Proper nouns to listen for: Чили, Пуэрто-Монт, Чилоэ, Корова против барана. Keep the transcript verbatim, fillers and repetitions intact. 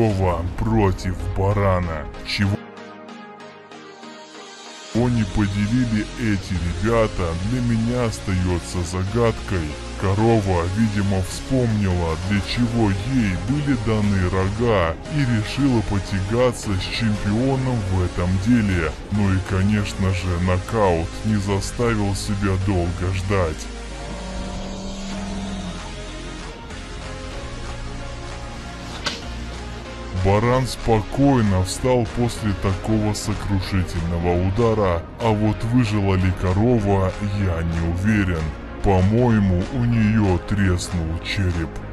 корова против барана. Чего не поделили эти ребята, для меня остается загадкой. Корова, видимо, вспомнила, для чего ей были даны рога, и решила потягаться с чемпионом в этом деле. Ну и, конечно же, нокаут не заставил себя долго ждать. Баран спокойно встал после такого сокрушительного удара, а вот выжила ли корова, я не уверен. По-моему, у нее треснул череп.